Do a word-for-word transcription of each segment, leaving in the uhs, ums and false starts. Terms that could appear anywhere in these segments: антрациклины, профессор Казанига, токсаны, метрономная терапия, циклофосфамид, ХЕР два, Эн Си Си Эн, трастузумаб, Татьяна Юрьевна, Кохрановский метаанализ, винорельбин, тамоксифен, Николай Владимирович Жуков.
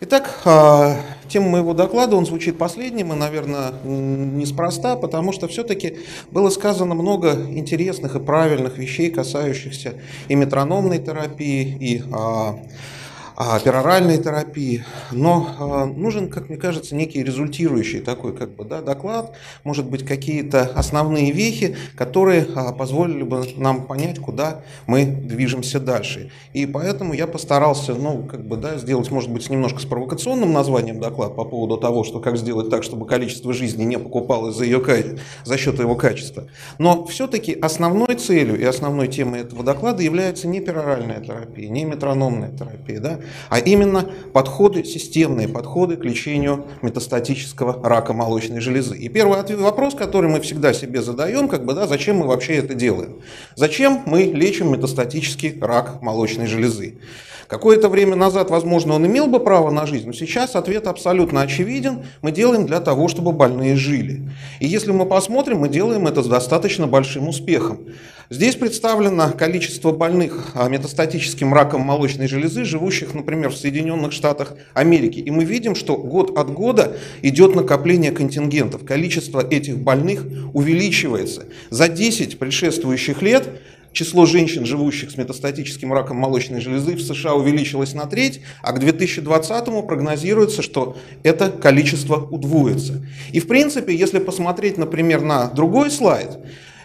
Итак, тема моего доклада, он звучит последним и, наверное, неспроста, потому что все-таки было сказано много интересных и правильных вещей, касающихся и метрономной терапии, и пероральной терапии, но нужен, как мне кажется, некий результирующий такой как бы, да, доклад, может быть, какие-то основные вехи, которые позволили бы нам понять, куда мы движемся дальше. И поэтому я постарался ну, как бы, да, сделать, может быть, немножко с провокационным названием доклад по поводу того, что как сделать так, чтобы количество жизни не покупалось за, ее, за счет его качества. Но все-таки основной целью и основной темой этого доклада является не пероральная терапия, не метрономная терапия, да, а именно подходы, системные подходы к лечению метастатического рака молочной железы. И первый ответ, вопрос, который мы всегда себе задаем, как бы, да, зачем мы вообще это делаем? Зачем мы лечим метастатический рак молочной железы? Какое-то время назад, возможно, он имел бы право на жизнь, но сейчас ответ абсолютно очевиден. Мы делаем для того, чтобы больные жили. И если мы посмотрим, мы делаем это с достаточно большим успехом. Здесь представлено количество больных метастатическим раком молочной железы, живущих, например, в Соединенных Штатах Америки. И мы видим, что год от года идет накопление контингентов. Количество этих больных увеличивается. За десять предшествующих лет число женщин, живущих с метастатическим раком молочной железы в США увеличилось на треть, а к две тысячи двадцатому прогнозируется, что это количество удвоится. И в принципе, если посмотреть, например, на другой слайд,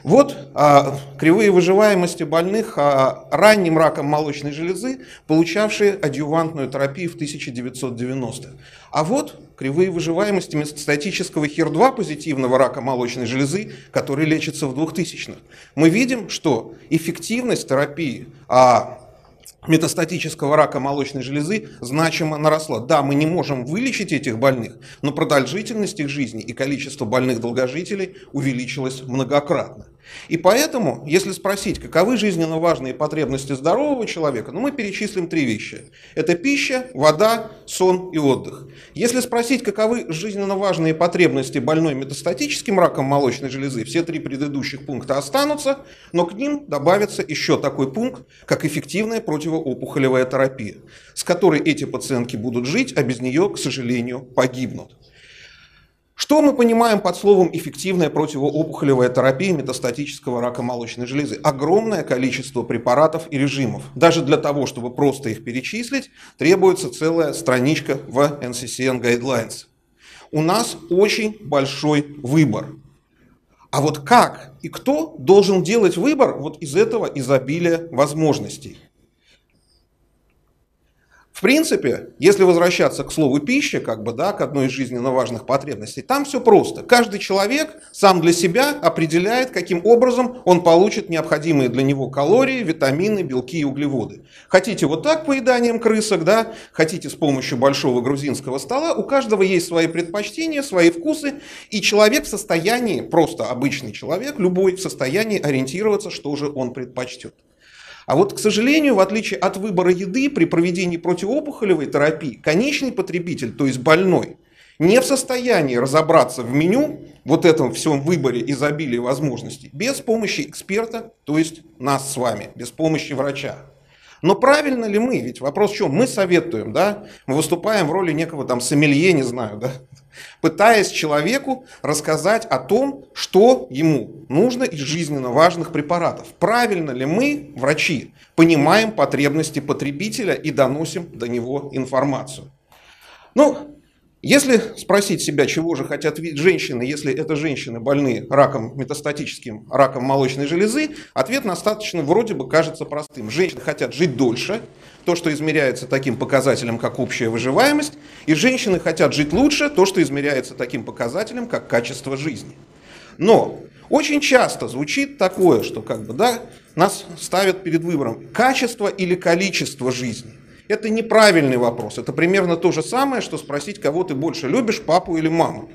вот а, кривые выживаемости больных а, ранним раком молочной железы, получавшие адъювантную терапию в тысяча девятьсот девяностых. А вот кривые выживаемости метастатического ХИР два позитивного рака молочной железы, который лечится в двухтысячных. Мы видим, что эффективность терапии а, метастатического рака молочной железы значимо наросла. Да, мы не можем вылечить этих больных, но продолжительность их жизни и количество больных долгожителей увеличилось многократно. И поэтому, если спросить, каковы жизненно важные потребности здорового человека, ну, мы перечислим три вещи. Это пища, вода, сон и отдых. Если спросить, каковы жизненно важные потребности больной метастатическим раком молочной железы, все три предыдущих пункта останутся, но к ним добавится еще такой пункт, как эффективная противоопухолевая терапия, с которой эти пациентки будут жить, а без нее, к сожалению, погибнут. Что мы понимаем под словом «эффективная противоопухолевая терапия метастатического рака молочной железы»? Огромное количество препаратов и режимов. Даже для того, чтобы просто их перечислить, требуется целая страничка в Эн Си Си Эн Guidelines. У нас очень большой выбор. А вот как и кто должен делать выбор вот из этого изобилия возможностей? В принципе, если возвращаться к слову «пища», как бы, да, к одной из жизненно важных потребностей, там все просто. Каждый человек сам для себя определяет, каким образом он получит необходимые для него калории, витамины, белки и углеводы. Хотите вот так поеданием крысок, да? Хотите с помощью большого грузинского стола, у каждого есть свои предпочтения, свои вкусы, и человек в состоянии, просто обычный человек, любой в состоянии ориентироваться, что же он предпочтет. А вот, к сожалению, в отличие от выбора еды, при проведении противоопухолевой терапии конечный потребитель, то есть больной, не в состоянии разобраться в меню, вот этом всем выборе изобилия возможностей, без помощи эксперта, то есть нас с вами, без помощи врача. Но правильно ли мы? Ведь вопрос в чем? Мы советуем, да? Мы выступаем в роли некого там сомелье, не знаю, да? Пытаясь человеку рассказать о том, что ему нужно из жизненно важных препаратов. Правильно ли мы, врачи, понимаем потребности потребителя и доносим до него информацию? Ну, если спросить себя, чего же хотят видеть женщины, если это женщины больные раком, метастатическим раком молочной железы, ответ достаточно вроде бы кажется простым. Женщины хотят жить дольше, то, что измеряется таким показателем, как общая выживаемость, и женщины хотят жить лучше, то, что измеряется таким показателем, как качество жизни. Но очень часто звучит такое, что как бы, да, нас ставят перед выбором качество или количество жизни. Это неправильный вопрос. Это примерно то же самое, что спросить, кого ты больше любишь, папу или маму.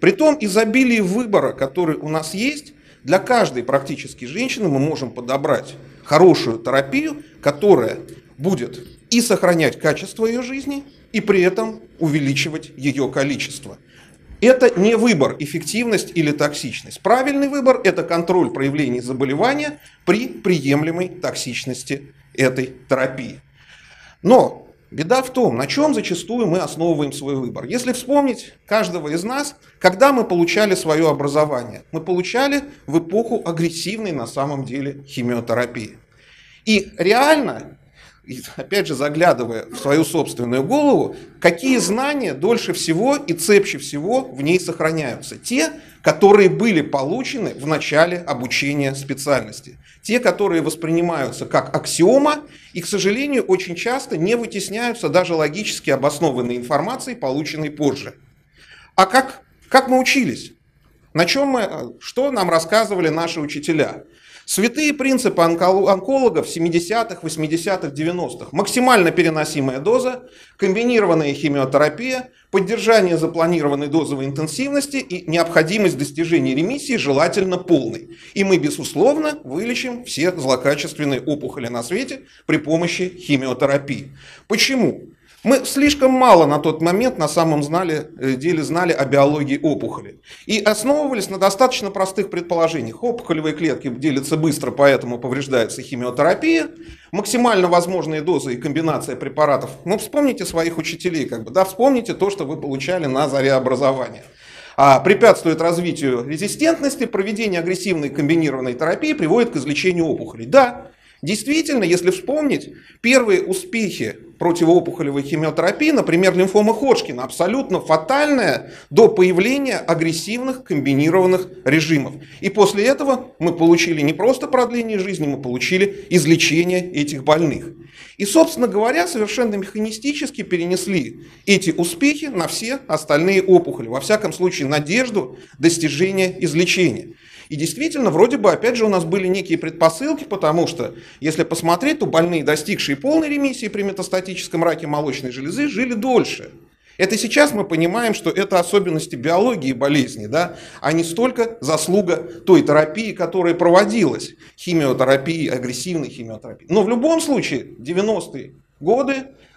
Притом изобилие выбора, который у нас есть, для каждой практически женщины мы можем подобрать хорошую терапию, которая будет и сохранять качество ее жизни, и при этом увеличивать ее количество. Это не выбор, эффективность или токсичность. Правильный выбор – это контроль проявлений заболевания при приемлемой токсичности этой терапии. Но Беда в том, на чем зачастую мы основываем свой выбор. Если вспомнить каждого из нас, когда мы получали свое образование, мы получали в эпоху агрессивной на самом деле химиотерапии. И реально, опять же заглядывая в свою собственную голову, какие знания дольше всего и цепче всего в ней сохраняются? Те, которые были получены в начале обучения специальности. Те, которые воспринимаются как аксиома и, к сожалению, очень часто не вытесняются даже логически обоснованной информацией, полученной позже. А как, как мы учились? На чем мы, что нам рассказывали наши учителя? Святые принципы онкологов семидесятых, восьмидесятых, девяностых. Максимально переносимая доза, комбинированная химиотерапия, поддержание запланированной дозовой интенсивности и необходимость достижения ремиссии, желательно полной. И мы, безусловно, вылечим все злокачественные опухоли на свете при помощи химиотерапии. Почему? Мы слишком мало на тот момент на самом деле знали о биологии опухоли. И основывались на достаточно простых предположениях. Опухолевые клетки делятся быстро, поэтому повреждается химиотерапия. Максимально возможные дозы и комбинация препаратов. Ну, вспомните своих учителей, как бы, да, вспомните то, что вы получали на заре образования. А препятствует развитию резистентности, проведение агрессивной комбинированной терапии приводит к излечению опухолей. Да. Действительно, если вспомнить, первые успехи противоопухолевой химиотерапии, например, лимфома Ходжкина, абсолютно фатальная до появления агрессивных комбинированных режимов. И после этого мы получили не просто продление жизни, мы получили излечение этих больных. И, собственно говоря, совершенно механистически перенесли эти успехи на все остальные опухоли, во всяком случае, надежду достижения излечения. И действительно, вроде бы, опять же, у нас были некие предпосылки, потому что, если посмотреть, то больные, достигшие полной ремиссии при метастатическом раке молочной железы, жили дольше. Это сейчас мы понимаем, что это особенности биологии болезни, да, а не столько заслуга той терапии, которая проводилась, химиотерапии, агрессивной химиотерапии. Но в любом случае, девяностые годы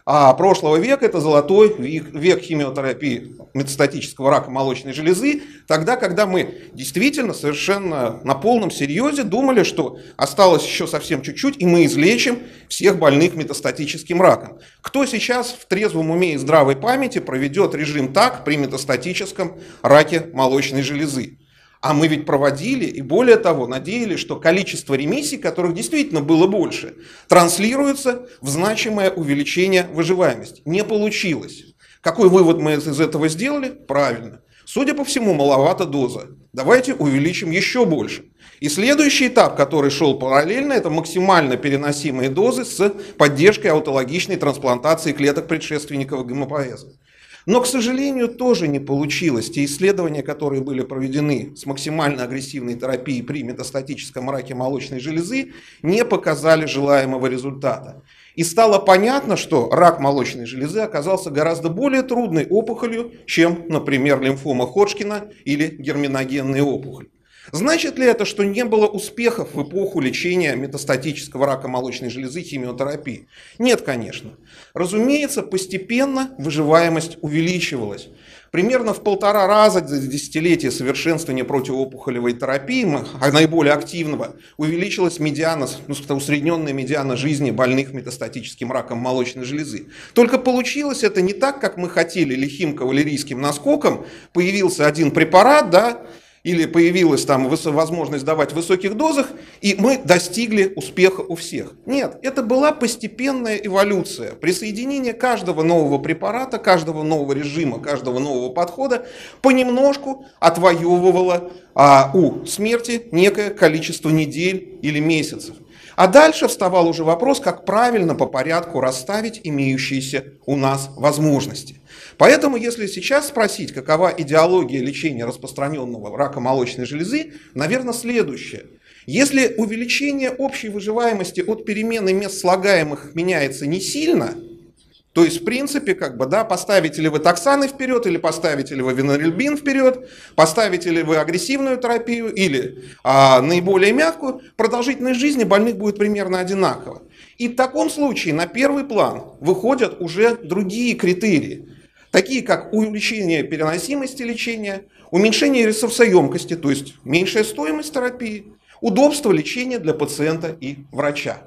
а прошлого века — это золотой век, век химиотерапии метастатического рака молочной железы, тогда, когда мы действительно совершенно на полном серьезе думали, что осталось еще совсем чуть-чуть, и мы излечим всех больных метастатическим раком. Кто сейчас в трезвом уме и здравой памяти проведет режим так при метастатическом раке молочной железы? А мы ведь проводили и, более того, надеялись, что количество ремиссий, которых действительно было больше, транслируется в значимое увеличение выживаемости. Не получилось. Какой вывод мы из этого сделали? Правильно. Судя по всему, маловато доза. Давайте увеличим еще больше. И следующий этап, который шел параллельно, это максимально переносимые дозы с поддержкой аутологичной трансплантации клеток предшественников гемопоэза. Но, к сожалению, тоже не получилось. Те исследования, которые были проведены с максимально агрессивной терапией при метастатическом раке молочной железы, не показали желаемого результата. И стало понятно, что рак молочной железы оказался гораздо более трудной опухолью, чем, например, лимфома Ходжкина или герминогенная опухоль. Значит ли это, что не было успехов в эпоху лечения метастатического рака молочной железы химиотерапии? Нет, конечно. Разумеется, постепенно выживаемость увеличивалась. Примерно в полтора раза за десятилетие совершенствования противоопухолевой терапии, наиболее активного, увеличилась медиана, усредненная медиана жизни больных метастатическим раком молочной железы. Только получилось это не так, как мы хотели, лихим кавалерийским наскоком. Появился один препарат, да, или появилась там возможность давать в высоких дозах, и мы достигли успеха у всех. Нет, это была постепенная эволюция. Присоединение каждого нового препарата, каждого нового режима, каждого нового подхода понемножку отвоевывало а, у смерти некое количество недель или месяцев. А дальше вставал уже вопрос, как правильно по порядку расставить имеющиеся у нас возможности. Поэтому, если сейчас спросить, какова идеология лечения распространенного рака молочной железы, наверное, следующее. Если увеличение общей выживаемости от перемены мест слагаемых меняется не сильно, то есть, в принципе, как бы, да, поставите ли вы токсаны вперед, или поставите ли вы винорельбин вперед, поставите ли вы агрессивную терапию, или а, наиболее мягкую, продолжительность жизни больных будет примерно одинакова. И в таком случае на первый план выходят уже другие критерии, такие как увеличение переносимости лечения, уменьшение ресурсоемкости, то есть меньшая стоимость терапии, удобство лечения для пациента и врача.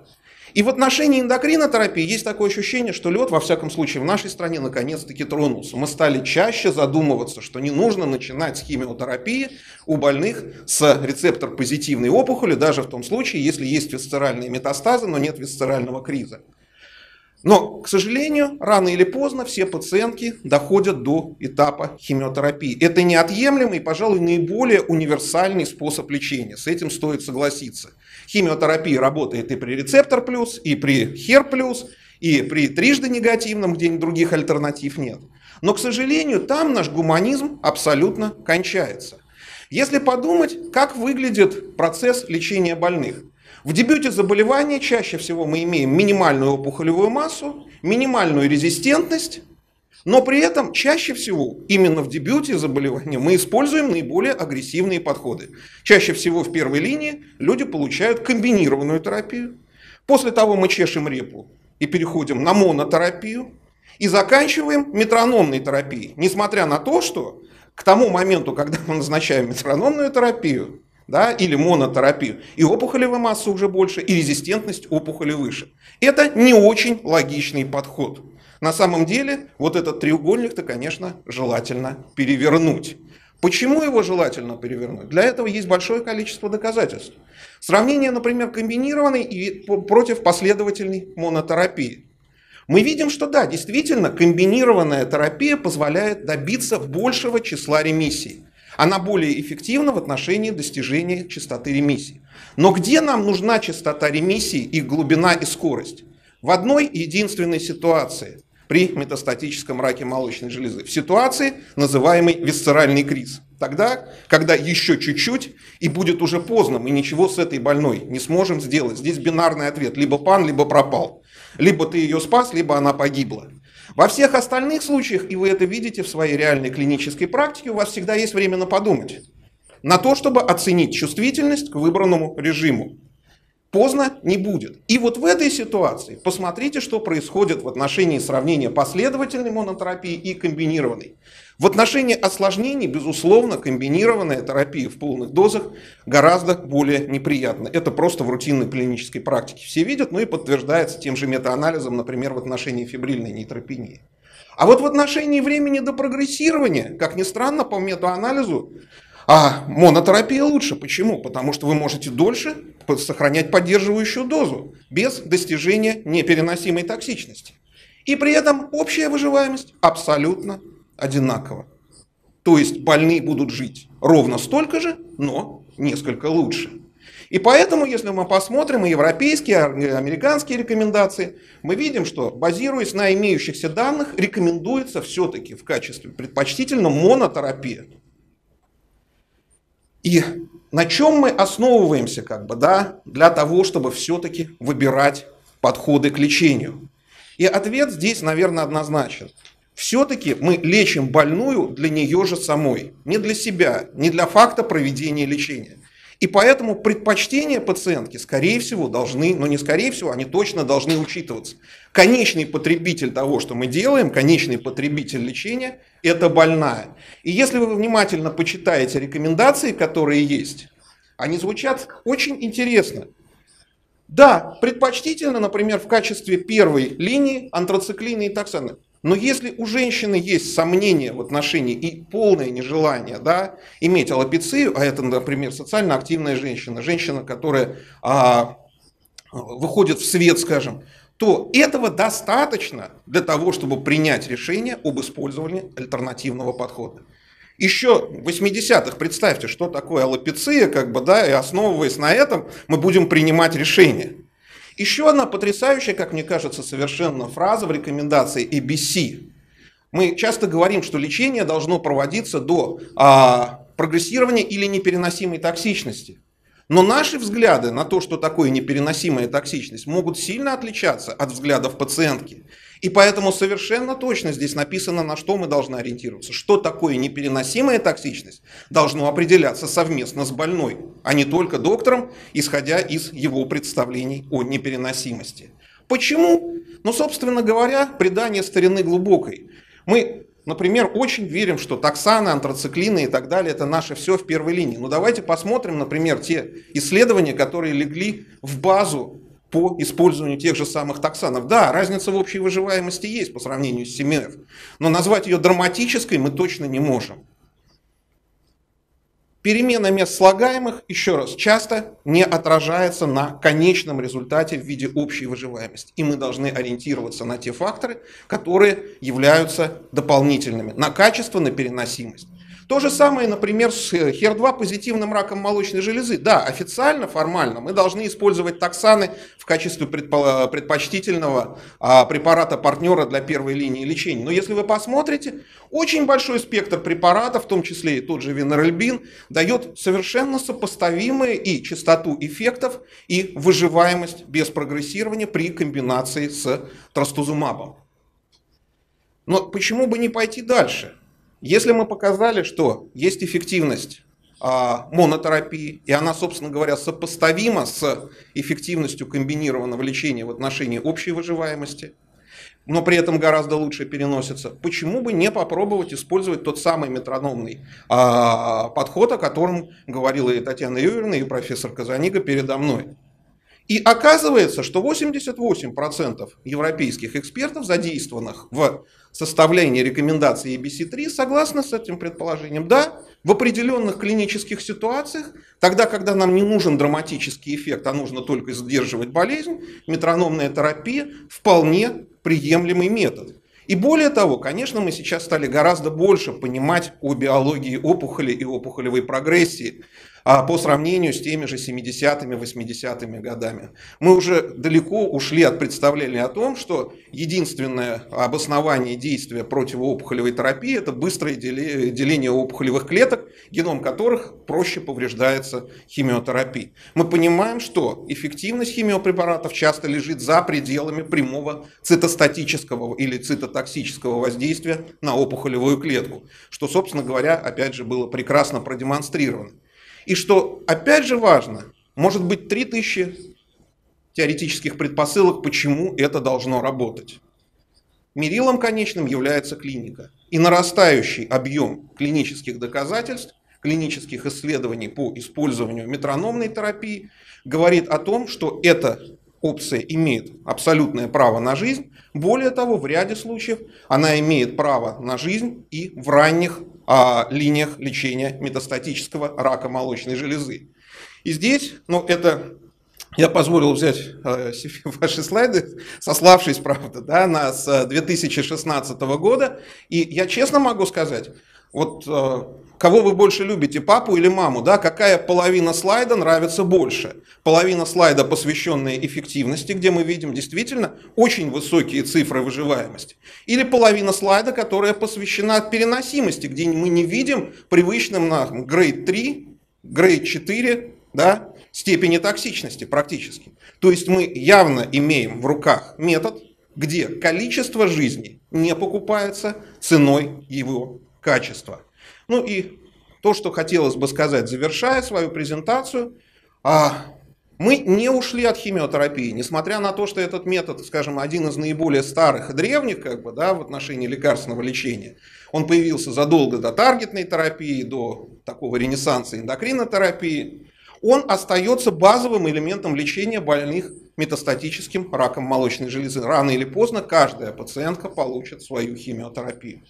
И в отношении эндокринотерапии есть такое ощущение, что лед, во всяком случае, в нашей стране наконец-таки тронулся. Мы стали чаще задумываться, что не нужно начинать с химиотерапии у больных с рецептор-позитивной опухоли, даже в том случае, если есть висцеральные метастазы, но нет висцерального криза. Но, к сожалению, рано или поздно все пациентки доходят до этапа химиотерапии. Это неотъемлемый и, пожалуй, наиболее универсальный способ лечения. С этим стоит согласиться. Химиотерапия работает и при рецептор плюс, и при хер плюс, и при трижды негативном, где других альтернатив нет. Но, к сожалению, там наш гуманизм абсолютно кончается. Если подумать, как выглядит процесс лечения больных. В дебюте заболевания чаще всего мы имеем минимальную опухолевую массу, минимальную резистентность, но при этом чаще всего именно в дебюте заболевания мы используем наиболее агрессивные подходы. Чаще всего в первой линии люди получают комбинированную терапию, после того мы чешем репу и переходим на монотерапию и заканчиваем метрономной терапией, несмотря на то, что к тому моменту, когда мы назначаем метрономную терапию, да, или монотерапию, и опухолевая масса уже больше, и резистентность опухоли выше. Это не очень логичный подход. На самом деле, вот этот треугольник-то, конечно, желательно перевернуть. Почему его желательно перевернуть? Для этого есть большое количество доказательств. Сравнение, например, комбинированной и против последовательной монотерапии. Мы видим, что да, действительно, комбинированная терапия позволяет добиться большего числа ремиссий. Она более эффективна в отношении достижения частоты ремиссии. Но где нам нужна частота ремиссии, их глубина и скорость? В одной единственной ситуации при метастатическом раке молочной железы. В ситуации, называемой висцеральный криз. Тогда, когда еще чуть-чуть, и будет уже поздно, мы ничего с этой больной не сможем сделать. Здесь бинарный ответ. Либо пан, либо пропал. Либо ты ее спас, либо она погибла. Во всех остальных случаях, и вы это видите в своей реальной клинической практике, у вас всегда есть время подумать на то, чтобы оценить чувствительность к выбранному режиму. Поздно не будет. И вот в этой ситуации посмотрите, что происходит в отношении сравнения последовательной монотерапии и комбинированной. В отношении осложнений, безусловно, комбинированная терапия в полных дозах гораздо более неприятна. Это просто в рутинной клинической практике все видят, но ну и подтверждается тем же метаанализом, например, в отношении фибрильной нейтропении. А вот в отношении времени до прогрессирования, как ни странно, по метаанализу, а монотерапия лучше. Почему? Потому что вы можете дольше сохранять поддерживающую дозу без достижения непереносимой токсичности. И при этом общая выживаемость абсолютно одинакова. То есть больные будут жить ровно столько же, но несколько лучше. И поэтому, если мы посмотрим и европейские, и американские рекомендации, мы видим, что, базируясь на имеющихся данных, рекомендуется все-таки в качестве предпочтительно монотерапия. И на чем мы основываемся, как бы, да, для того, чтобы все-таки выбирать подходы к лечению? И ответ здесь, наверное, однозначен. Все-таки мы лечим больную для нее же самой, не для себя, не для факта проведения лечения. И поэтому предпочтения пациентки, скорее всего, должны, но не скорее всего, они точно должны учитываться. Конечный потребитель того, что мы делаем, конечный потребитель лечения – это больная. И если вы внимательно почитаете рекомендации, которые есть, они звучат очень интересно. Да, предпочтительно, например, в качестве первой линии антрациклины и токсаны. Но если у женщины есть сомнения в отношении и полное нежелание, да, иметь аллопецию, а это, например, социально активная женщина, женщина, которая а, выходит в свет, скажем, то этого достаточно для того, чтобы принять решение об использовании альтернативного подхода. Еще в восьмидесятых представьте, что такое аллопеция, как бы, да, и основываясь на этом, мы будем принимать решение. Еще одна потрясающая, как мне кажется, совершенно фраза в рекомендации эй би си. Мы часто говорим, что лечение должно проводиться до а, прогрессирования или непереносимой токсичности. Но наши взгляды на то, что такое непереносимая токсичность, могут сильно отличаться от взглядов пациентки. И поэтому совершенно точно здесь написано, на что мы должны ориентироваться. Что такое непереносимая токсичность, должно определяться совместно с больной, а не только доктором, исходя из его представлений о непереносимости. Почему? Ну, собственно говоря, предание старины глубокой. Мы, например, очень верим, что токсаны, антрациклины и так далее – это наше все в первой линии. Но давайте посмотрим, например, те исследования, которые легли в базу по использованию тех же самых токсанов. Да, разница в общей выживаемости есть по сравнению с семь эф, но назвать ее драматической мы точно не можем. Перемена мест слагаемых, еще раз, часто не отражается на конечном результате в виде общей выживаемости. И мы должны ориентироваться на те факторы, которые являются дополнительными, на качество, на переносимость. То же самое, например, с ХЕР два позитивным раком молочной железы. Да, официально, формально мы должны использовать токсаны в качестве предпочтительного препарата-партнера для первой линии лечения. Но если вы посмотрите, очень большой спектр препаратов, в том числе и тот же винорельбин, дает совершенно сопоставимые и частоту эффектов, и выживаемость без прогрессирования при комбинации с трастузумабом. Но почему бы не пойти дальше? Если мы показали, что есть эффективность монотерапии, и она, собственно говоря, сопоставима с эффективностью комбинированного лечения в отношении общей выживаемости, но при этом гораздо лучше переносится, почему бы не попробовать использовать тот самый метрономный а, подход, о котором говорила и Татьяна Юрьевна, и профессор Казанига передо мной. И оказывается, что восемьдесят восемь процентов европейских экспертов, задействованных в составлении рекомендаций А Б Ц три, согласны с этим предположением. Да, в определенных клинических ситуациях, тогда, когда нам не нужен драматический эффект, а нужно только сдерживать болезнь, метрономная терапия вполне приемлемый метод. И более того, конечно, мы сейчас стали гораздо больше понимать о биологии опухоли и опухолевой прогрессии по сравнению с теми же семидесятыми, восьмидесятыми годами. Мы уже далеко ушли от представления о том, что единственное обоснование действия противоопухолевой терапии – это быстрое деление опухолевых клеток, геном которых проще повреждается химиотерапией. Мы понимаем, что эффективность химиопрепаратов часто лежит за пределами прямого цитостатического или цитотоксического воздействия на опухолевую клетку, что, собственно говоря, опять же, было прекрасно продемонстрировано. И что, опять же, важно, может быть три тысячи теоретических предпосылок, почему это должно работать. Мерилом конечным является клиника. И нарастающий объем клинических доказательств, клинических исследований по использованию метрономной терапии говорит о том, что эта опция имеет абсолютное право на жизнь. Более того, в ряде случаев она имеет право на жизнь и в ранних о линиях лечения метастатического рака молочной железы. И здесь, ну это, я позволил взять э, себе ваши слайды, сославшись, правда, да, на, с две тысячи шестнадцатого года, и я честно могу сказать, вот э, кого вы больше любите, папу или маму, да, какая половина слайда нравится больше? Половина слайда, посвященная эффективности, где мы видим действительно очень высокие цифры выживаемости. Или половина слайда, которая посвящена переносимости, где мы не видим привычным нам грейд три, грейд четыре, да, степени токсичности практически. То есть мы явно имеем в руках метод, где количество жизни не покупается ценой его качества. Ну и то, что хотелось бы сказать, завершая свою презентацию, мы не ушли от химиотерапии, несмотря на то, что этот метод, скажем, один из наиболее старых и древних, как бы, да, в отношении лекарственного лечения. Он появился задолго до таргетной терапии, до такого ренессанса эндокринотерапии. Он остается базовым элементом лечения больных метастатическим раком молочной железы. Рано или поздно каждая пациентка получит свою химиотерапию.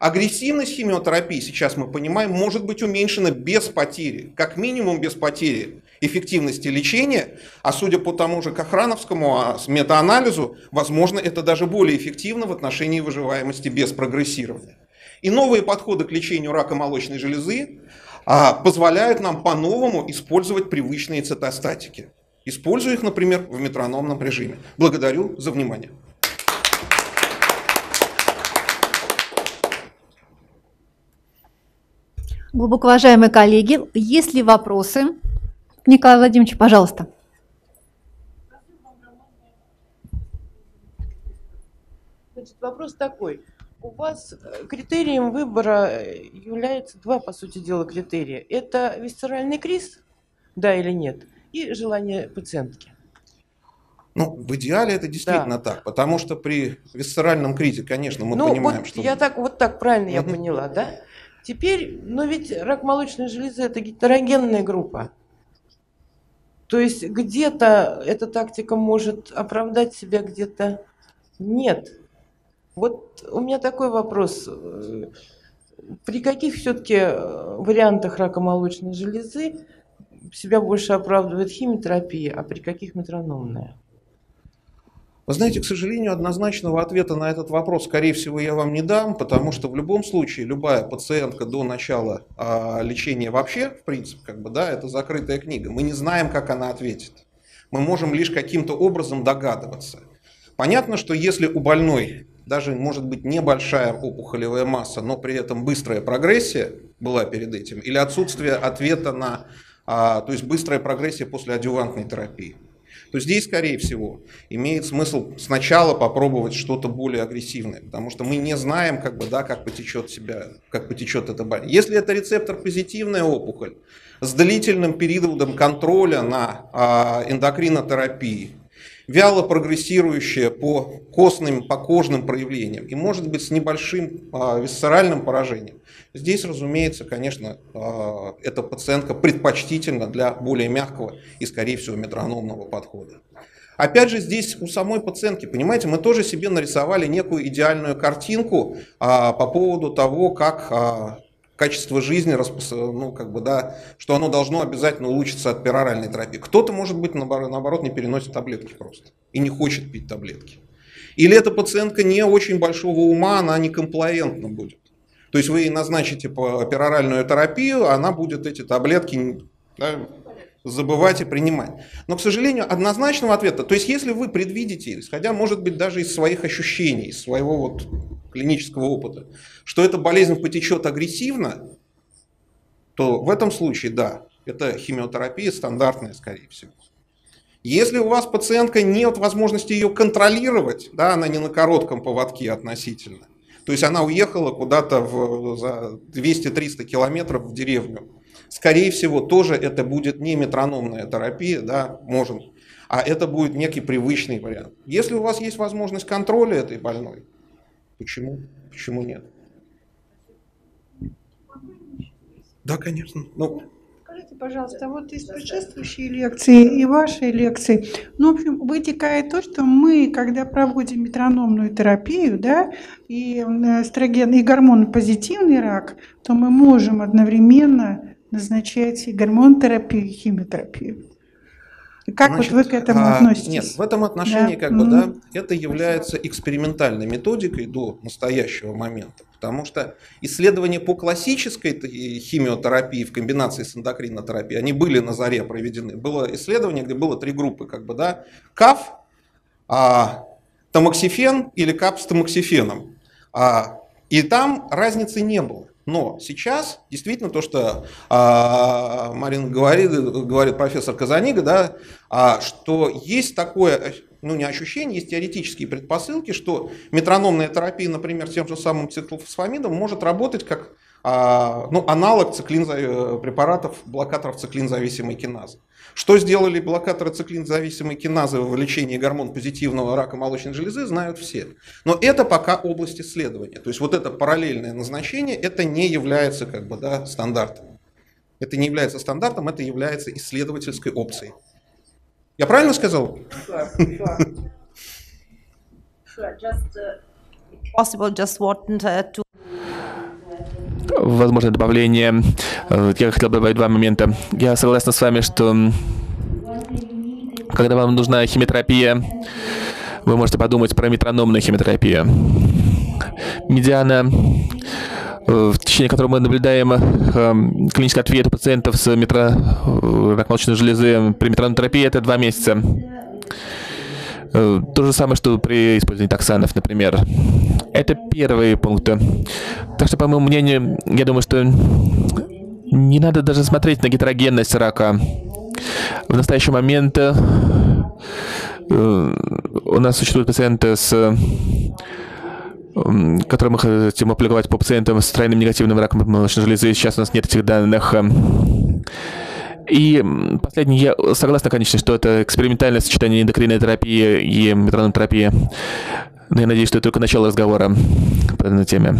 Агрессивность химиотерапии, сейчас мы понимаем, может быть уменьшена без потери, как минимум без потери эффективности лечения, а судя по тому же Кохрановскому метаанализу, возможно, это даже более эффективно в отношении выживаемости без прогрессирования. И новые подходы к лечению рака молочной железы позволяют нам по-новому использовать привычные цитостатики. Использую их, например, в метрономном режиме. Благодарю за внимание. Глубоко уважаемые коллеги, есть ли вопросы к Николаю Владимировичу? Пожалуйста. Значит, вопрос такой. У вас критерием выбора являются два, по сути дела, критерия. Это висцеральный криз, да или нет, и желание пациентки. Ну, в идеале это действительно да. так, потому что при висцеральном кризе, конечно, мы ну, понимаем, вот что... Я так, вот так правильно я поняла, да? Теперь, но ведь рак молочной железы – это гетерогенная группа. То есть где-то эта тактика может оправдать себя, где-то нет. Вот у меня такой вопрос. При каких все-таки вариантах рака молочной железы себя больше оправдывает химиотерапия, а при каких метрономная? Вы знаете, к сожалению, однозначного ответа на этот вопрос, скорее всего, я вам не дам, потому что в любом случае любая пациентка до начала а, лечения вообще, в принципе, как бы, да, это закрытая книга. Мы не знаем, как она ответит. Мы можем лишь каким-то образом догадываться. Понятно, что если у больной даже, может быть, небольшая опухолевая масса, но при этом быстрая прогрессия была перед этим, или отсутствие ответа на, а, то есть быстрая прогрессия после адъювантной терапии, то здесь, скорее всего, имеет смысл сначала попробовать что-то более агрессивное, потому что мы не знаем, как бы, да, как потечет себя, как потечет эта болезнь. Если это рецептор-позитивная опухоль с длительным периодом контроля на эндокринотерапии, вяло прогрессирующая по костным, по кожным проявлениям и, может быть, с небольшим висцеральным поражением, здесь, разумеется, конечно, эта пациентка предпочтительна для более мягкого и, скорее всего, метрономного подхода. Опять же, здесь у самой пациентки, понимаете, мы тоже себе нарисовали некую идеальную картинку по поводу того, как качество жизни, ну, как бы, да, что оно должно обязательно улучшиться от пероральной терапии. Кто-то, может быть, наоборот, не переносит таблетки просто и не хочет пить таблетки. Или эта пациентка не очень большого ума, она не комплаентна будет. То есть вы ей назначите пероральную терапию, она будет эти таблетки, да, забывать и принимать. Но, к сожалению, однозначного ответа, то есть если вы предвидите, исходя, может быть, даже из своих ощущений, из своего вот клинического опыта, что эта болезнь потечет агрессивно, то в этом случае, да, это химиотерапия стандартная, скорее всего. Если у вас пациентка нет возможности ее контролировать, да, она не на коротком поводке относительно, то есть она уехала куда-то за двести-триста километров в деревню, скорее всего, тоже это будет не метрономная терапия, да, может, а это будет некий привычный вариант. Если у вас есть возможность контроля этой больной, почему? Почему нет? Да, конечно. Ну, скажите, пожалуйста, вот из предшествующей лекции и вашей лекции, ну, в общем, вытекает то, что мы, когда проводим метрономную терапию, да, и эстроген, и гормонопозитивный рак, то мы можем одновременно назначать и гормонотерапию, и химиотерапию. Как, значит, вот вы к этому относитесь? Нет, в этом отношении, да, как бы, да, это является экспериментальной методикой до настоящего момента, потому что исследования по классической химиотерапии в комбинации с эндокринотерапией, они были на заре проведены. Было исследование, где было три группы, как бы, да, КАФ, а, тамоксифен или КАП с тамоксифеном, а, и там разницы не было. Но сейчас действительно то, что а, Марина говорит, говорит профессор Казанига, да, а, что есть такое, ну, не ощущение, есть теоретические предпосылки, что метрономная терапия, например, тем же самым циклофосфамидом может работать как а, ну, аналог циклин, препаратов блокаторов циклинзависимой киназы. Что сделали блокаторы циклинзависимой киназы в лечении гормон-позитивного рака молочной железы, знают все. Но это пока область исследования. То есть вот это параллельное назначение, это не является, как бы, да, стандартом. Это не является стандартом, это является исследовательской опцией. Я правильно сказал? Sure, sure. Sure, just, uh, possible, just want, uh, to... Возможное добавление. Я хотел бы добавить два момента. Я согласна с вами, что когда вам нужна химиотерапия, вы можете подумать про метрономную химиотерапию. Медиана, в течение которого мы наблюдаем клинический ответ у пациентов с метро... рак молочной железы при метрономной терапии, это два месяца. То же самое, что при использовании токсанов, например. Это первые пункты. Так что, по моему мнению, я думаю, что не надо даже смотреть на гетерогенность рака. В настоящий момент у нас существуют пациенты, с которым мы хотим опубликовать по пациентам с тройным негативным раком молочной железы. Сейчас у нас нет этих данных. И последний, я согласна, конечно, что это экспериментальное сочетание эндокринной терапии и метронной терапии. Но я надеюсь, что это только начало разговора по данной теме.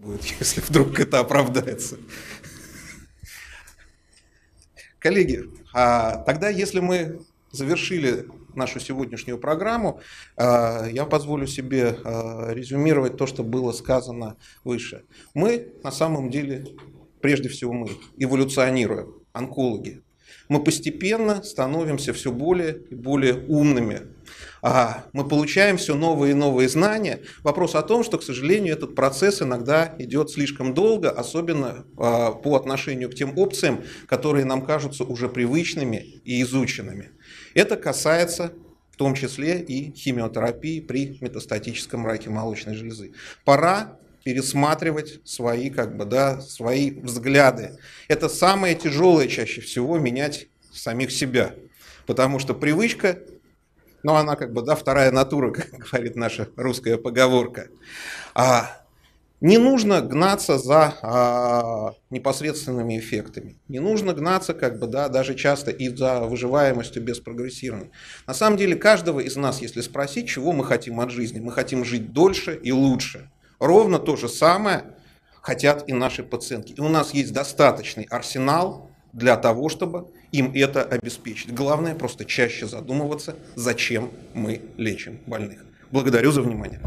Будет, если вдруг это оправдается. Коллеги, тогда, если мы завершили нашу сегодняшнюю программу, я позволю себе резюмировать то, что было сказано выше. Мы, на самом деле, прежде всего мы эволюционируем, онкологи. Мы постепенно становимся все более и более умными. Мы получаем все новые и новые знания. Вопрос о том, что, к сожалению, этот процесс иногда идет слишком долго, особенно по отношению к тем опциям, которые нам кажутся уже привычными и изученными. Это касается в том числе и химиотерапии при метастатическом раке молочной железы. Пора пересматривать свои, как бы, да, свои взгляды. Это самое тяжелое чаще всего — менять самих себя, потому что привычка, ну, она как бы, да, вторая натура, как говорит наша русская поговорка. А не нужно гнаться за а, непосредственными эффектами, не нужно гнаться, как бы, да, даже часто и за выживаемостью без прогрессирования. На самом деле каждого из нас, если спросить, чего мы хотим от жизни, мы хотим жить дольше и лучше. Ровно то же самое хотят и наши пациентки. И у нас есть достаточный арсенал для того, чтобы им это обеспечить. Главное — просто чаще задумываться, зачем мы лечим больных. Благодарю за внимание.